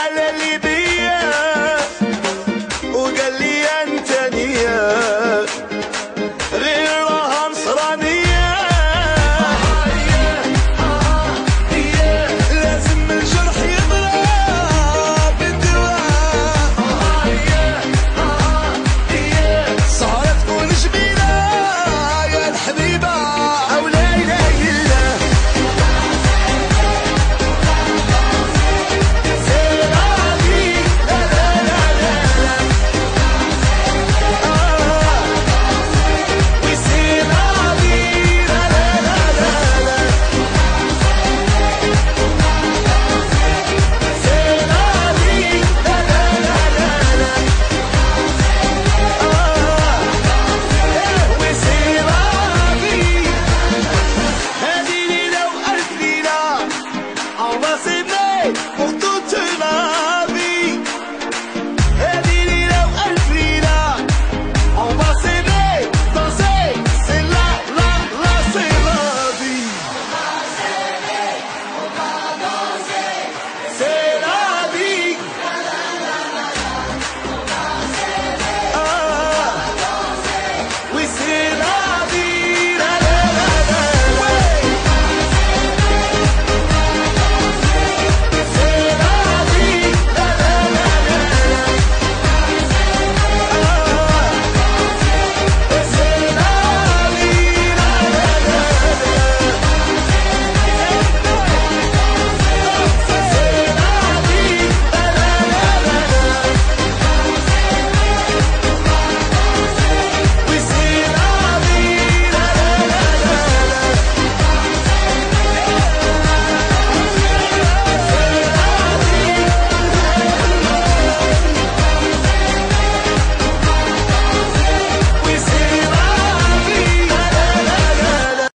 I really be.